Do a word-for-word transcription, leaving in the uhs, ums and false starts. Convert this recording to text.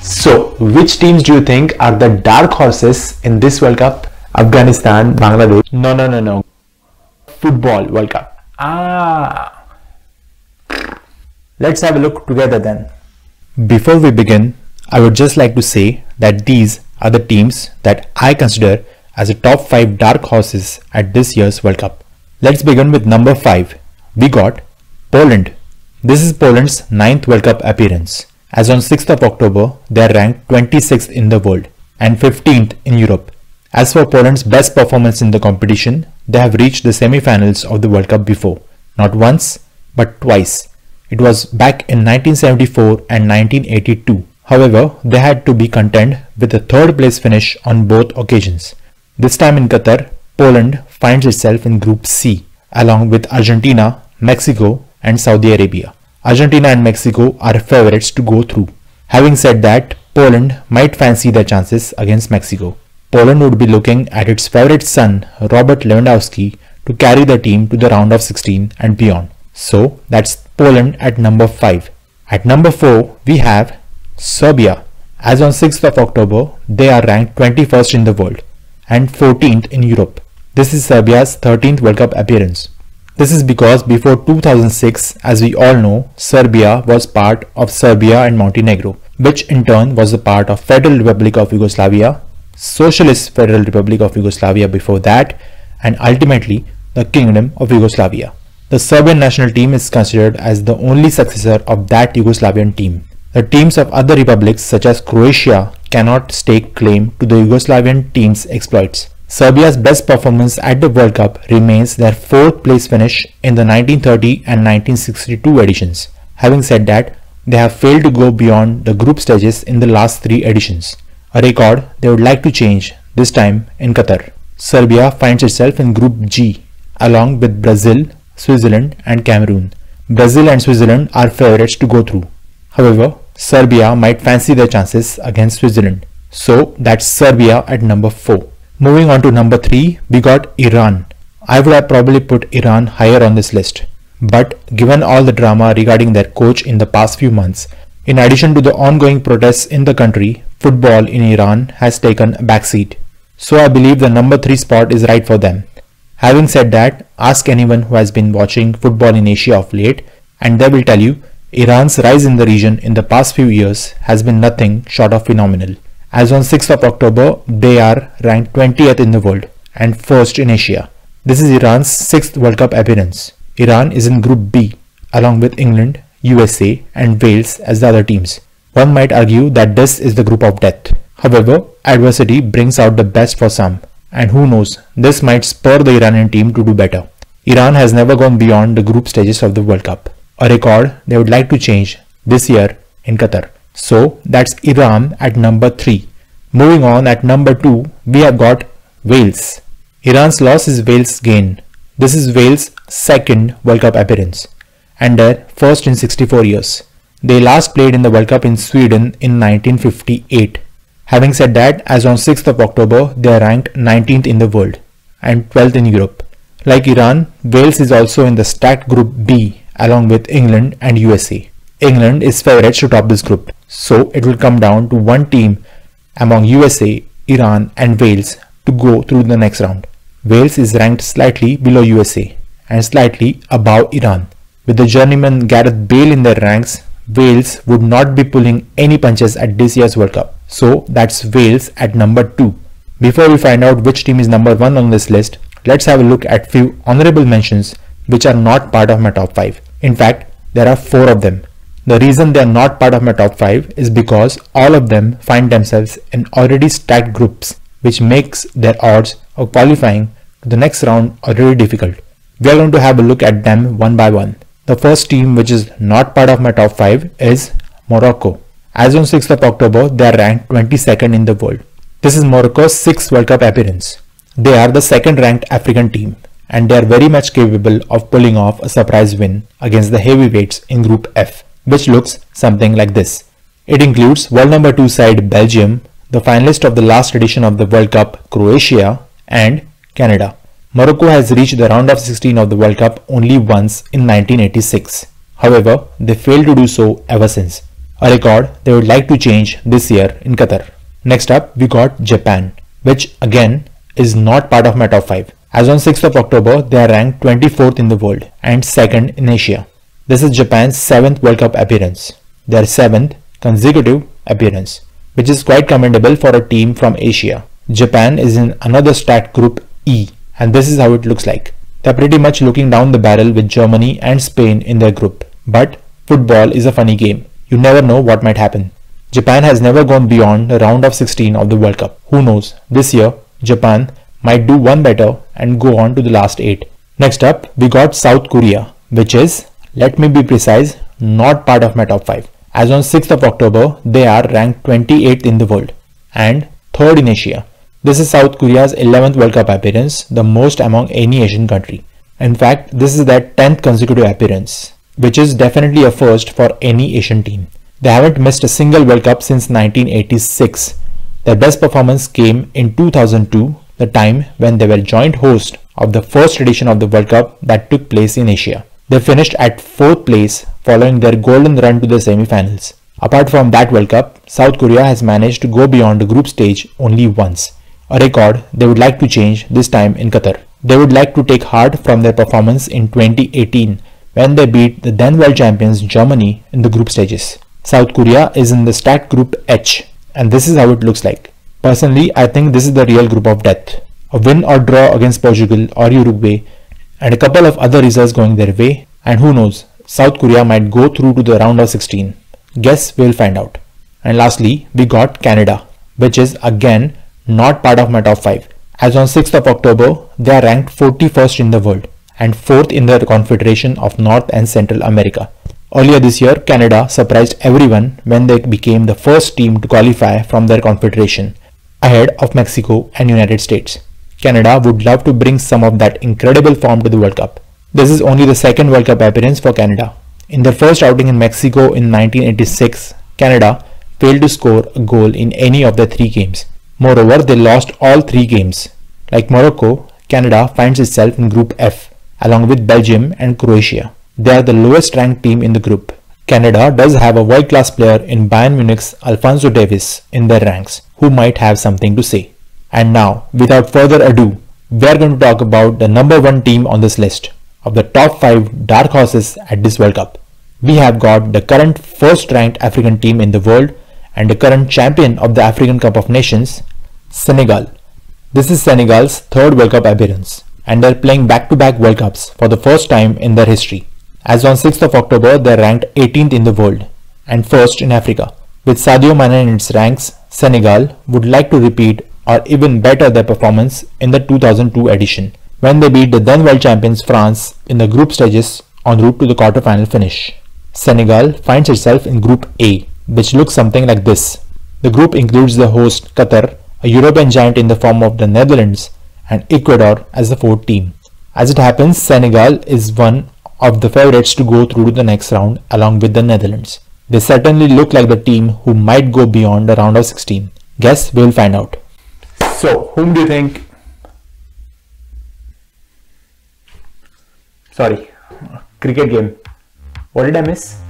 So, which teams do you think are the dark horses in this World Cup? Afghanistan, Bangladesh. No, no, no, no. Football World Cup. Ah. Let's have a look together then. Before we begin, I would just like to say that these are the teams that I consider as the top five dark horses at this year's World Cup. Let's begin with number five. We got Poland. This is Poland's ninth World Cup appearance. As on sixth of October, they are ranked twenty-sixth in the world and fifteenth in Europe. As for Poland's best performance in the competition, they have reached the semi-finals of the World Cup before. Not once, but twice. It was back in nineteen seventy-four and nineteen eighty-two. However, they had to be content with a third place finish on both occasions. This time in Qatar, Poland finds itself in Group C, along with Argentina, Mexico and Saudi Arabia. Argentina and Mexico are favourites to go through. Having said that, Poland might fancy their chances against Mexico. Poland would be looking at its favourite son, Robert Lewandowski, to carry the team to the round of sixteen and beyond. So, that's Poland at number five. At number four, we have Serbia. As on sixth of October, they are ranked twenty-first in the world and fourteenth in Europe. This is Serbia's thirteenth World Cup appearance. This is because before two thousand six, as we all know, Serbia was part of Serbia and Montenegro, which in turn was a part of Federal Republic of Yugoslavia, Socialist Federal Republic of Yugoslavia before that, and ultimately the Kingdom of Yugoslavia. The Serbian national team is considered as the only successor of that Yugoslavian team. The teams of other republics such as Croatia cannot stake claim to the Yugoslavian team's exploits. Serbia's best performance at the World Cup remains their fourth place finish in the nineteen thirty and nineteen sixty-two editions. Having said that, they have failed to go beyond the group stages in the last three editions, a record they would like to change, this time in Qatar. Serbia finds itself in Group G, along with Brazil, Switzerland and Cameroon. Brazil and Switzerland are favourites to go through. However, Serbia might fancy their chances against Switzerland. So, that's Serbia at number four. Moving on to number three, we got Iran. I would have probably put Iran higher on this list, but given all the drama regarding their coach in the past few months, in addition to the ongoing protests in the country, football in Iran has taken a backseat. So I believe the number three spot is right for them. Having said that, ask anyone who has been watching football in Asia of late and they will tell you Iran's rise in the region in the past few years has been nothing short of phenomenal. As on sixth of October, they are ranked twentieth in the world and first in Asia. This is Iran's sixth World Cup appearance. Iran is in Group B, along with England, U S A and Wales as the other teams. One might argue that this is the group of death. However, adversity brings out the best for some. And who knows, this might spur the Iranian team to do better. Iran has never gone beyond the group stages of the World Cup, a record they would like to change this year in Qatar. So, that's Iran at number three. Moving on, at number two, we have got Wales. Iran's loss is Wales' gain. This is Wales' second World Cup appearance and their first in sixty-four years. They last played in the World Cup in Sweden in nineteen fifty-eight. Having said that, as on sixth of October, they are ranked nineteenth in the world and twelfth in Europe. Like Iran, Wales is also in the stacked Group B along with England and U S A. England is favourites to top this group, so it will come down to one team among U S A, Iran and Wales to go through the next round. Wales is ranked slightly below U S A and slightly above Iran. With the journeyman Gareth Bale in their ranks, Wales would not be pulling any punches at this year's World Cup. So that's Wales at number two. Before we find out which team is number one on this list, let's have a look at few honourable mentions which are not part of my top five. In fact, there are four of them. The reason they are not part of my top five is because all of them find themselves in already stacked groups, which makes their odds of qualifying to the next round already difficult. We are going to have a look at them one by one. The first team which is not part of my top five is Morocco. As on sixth of October, they are ranked twenty-second in the world. This is Morocco's sixth World Cup appearance. They are the second ranked African team and they are very much capable of pulling off a surprise win against the heavyweights in Group F, which looks something like this. It includes world number two side Belgium, the finalist of the last edition of the World Cup Croatia and Canada. Morocco has reached the round of sixteen of the World Cup only once in nineteen eighty-six. However, they failed to do so ever since. a record they would like to change this year in Qatar. Next up, we got Japan, which again is not part of my top five. As on sixth of October, they are ranked twenty-fourth in the world and second in Asia. This is Japan's seventh World Cup appearance, their seventh consecutive appearance, which is quite commendable for a team from Asia. Japan is in another stacked group E, and this is how it looks like. They're pretty much looking down the barrel with Germany and Spain in their group. But football is a funny game. You never know what might happen. Japan has never gone beyond the round of sixteen of the World Cup. Who knows? This year, Japan might do one better and go on to the last eight. Next up, we got South Korea, which is, let me be precise, not part of my top five. As on sixth of October, they are ranked twenty-eighth in the world and third in Asia. This is South Korea's eleventh World Cup appearance, the most among any Asian country. In fact, this is their tenth consecutive appearance, which is definitely a first for any Asian team. They haven't missed a single World Cup since nineteen eighty-six. Their best performance came in two thousand two, the time when they were joint host of the first edition of the World Cup that took place in Asia. They finished at fourth place following their golden run to the semi-finals. Apart from that World Cup, South Korea has managed to go beyond the group stage only once, a record they would like to change this time in Qatar. They would like to take heart from their performance in twenty eighteen when they beat the then world champions Germany in the group stages. South Korea is in the stacked group H, and this is how it looks like. Personally, I think this is the real group of death. A win or draw against Portugal or Uruguay and a couple of other results going their way, and who knows, South Korea might go through to the round of sixteen. Guess we'll find out. And lastly, we got Canada, which is again not part of my top five. As on sixth of October, they are ranked forty-first in the world and fourth in the Confederation of North and Central America. Earlier this year, Canada surprised everyone when they became the first team to qualify from their confederation, ahead of Mexico and United States. Canada would love to bring some of that incredible form to the World Cup. This is only the second World Cup appearance for Canada. In their first outing in Mexico in nineteen eighty-six, Canada failed to score a goal in any of their three games. Moreover, they lost all three games. Like Morocco, Canada finds itself in Group F, along with Belgium and Croatia. They are the lowest ranked team in the group. Canada does have a world-class player in Bayern Munich's Alphonso Davies in their ranks, who might have something to say. And now, without further ado, we are going to talk about the number one team on this list of the top five dark horses at this World Cup. We have got the current first ranked African team in the world and the current champion of the African Cup of Nations, Senegal. This is Senegal's third World Cup appearance, and they're playing back-to-back World Cups for the first time in their history. As on sixth of October, they're ranked eighteenth in the world and first in Africa. With Sadio Mane in its ranks, Senegal would like to repeat or even better their performance in the two thousand two edition, when they beat the then world champions France in the group stages en route to the quarter-final finish. Senegal finds itself in Group A, which looks something like this. The group includes the host Qatar, a European giant in the form of the Netherlands, and Ecuador as the fourth team. As it happens, Senegal is one of the favourites to go through to the next round along with the Netherlands. They certainly look like the team who might go beyond the round of sixteen. Guess we'll find out. So, whom do you think? Sorry, cricket game. What did I miss?